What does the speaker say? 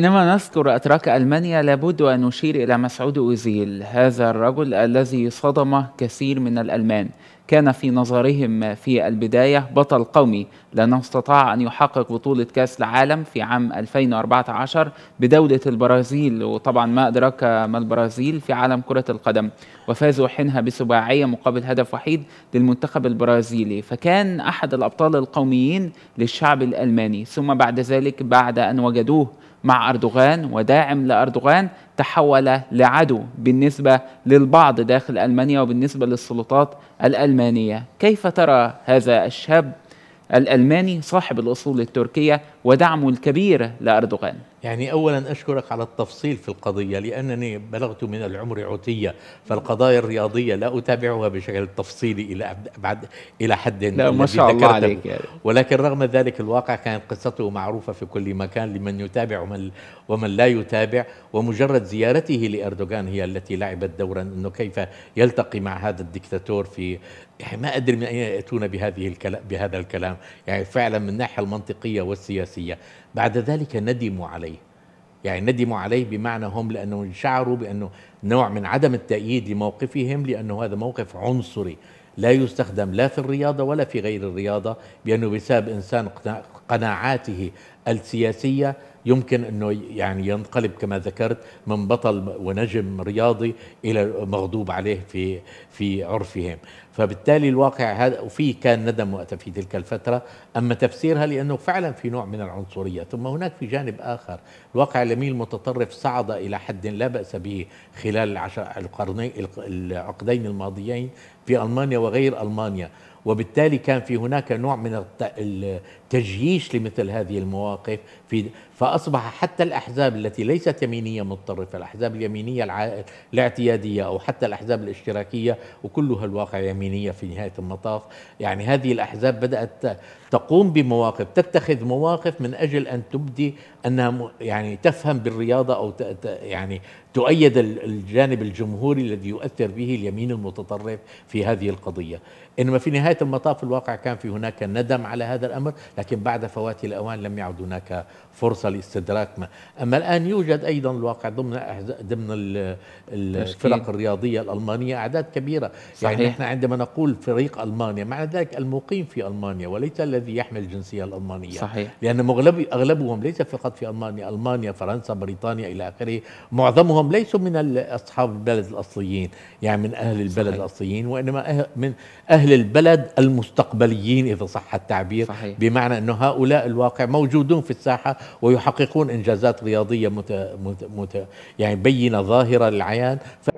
حينما نذكر أتراك ألمانيا لابد أن نشير إلى مسعود أوزيل، هذا الرجل الذي صدم كثير من الألمان. كان في نظرهم في البداية بطل قومي، لأنه استطاع أن يحقق بطولة كأس العالم في عام 2014 بدولة البرازيل، وطبعا ما أدراك ما البرازيل في عالم كرة القدم، وفازوا حينها بسباعية مقابل هدف وحيد للمنتخب البرازيلي، فكان أحد الأبطال القوميين للشعب الألماني. ثم بعد ذلك بعد أن وجدوه مع أردوغان وداعم لأردوغان تحول لعدو بالنسبة للبعض داخل ألمانيا وبالنسبة للسلطات الألمانية. كيف ترى هذا الشاب الألماني صاحب الأصول التركية ودعمه الكبير لأردوغان؟ يعني أولا أشكرك على التفصيل في القضية، لأنني بلغت من العمر عتية، فالقضايا الرياضية لا أتابعها بشكل تفصيلي إلى حد لا ما شاء الله عليك يعني. ولكن رغم ذلك الواقع كانت قصته معروفة في كل مكان لمن يتابع ومن لا يتابع، ومجرد زيارته لأردوغان هي التي لعبت دورا، أنه كيف يلتقي مع هذا الدكتاتور في ما أدري من أين يأتون بهذا الكلام، يعني فعلا من الناحية المنطقية والسياسية. بعد ذلك ندموا عليه، يعني ندموا عليه بمعنى هم لأنه شعروا بأنه نوع من عدم التأييد لموقفهم، لأنه هذا موقف عنصري لا يستخدم لا في الرياضة ولا في غير الرياضة، بأنه بسبب إنسان قناعاته السياسية يمكن أنه يعني ينقلب كما ذكرت من بطل ونجم رياضي إلى مغضوب عليه في عرفهم. فبالتالي الواقع هذا وفيه كان ندم وقت في تلك الفترة، أما تفسيرها لأنه فعلا في نوع من العنصرية. ثم هناك في جانب آخر الواقع اليمين المتطرف صعد إلى حد لا بأس به خلال العقدين الماضيين في ألمانيا وغير ألمانيا، وبالتالي كان في هناك نوع من التجييش لمثل هذه المواقف فأصبح حتى الأحزاب التي ليست يمينية متطرفة، الأحزاب اليمينية الاعتيادية أو حتى الأحزاب الاشتراكية وكلها الواقع يمينية في نهاية المطاف، يعني هذه الأحزاب بدأت تقوم بمواقف تتخذ مواقف من أجل أن تبدي أنها يعني تفهم بالرياضة أو يعني تؤيد الجانب الجمهوري الذي يؤثر به اليمين المتطرف في هذه القضية. إنما في نهاية المطاف الواقع كان في هناك ندم على هذا الأمر، لكن بعد فوات الأوان لم يعد هناك فرصة لاستدراك ما. أما الآن يوجد أيضا الواقع ضمن الفرق الرياضية الألمانية أعداد كبيرة، صحيح. يعني نحن عندما نقول فريق ألمانيا معنى ذلك المقيم في ألمانيا وليس الذي يحمل الجنسية الألمانية، صحيح. لأن أغلبهم ليس فقط في ألمانيا، فرنسا، بريطانيا إلى آخره، معظمهم ليسوا من أصحاب البلد الأصليين، يعني من أهل البلد، صحيح. الأصليين، وإنما من أهل البلد المستقبليين إذا صح التعبير، صحيح. بمعنى أن هؤلاء الواقع موجودون في الساحة ويحققون إنجازات رياضية يعني بينة ظاهرة للعيان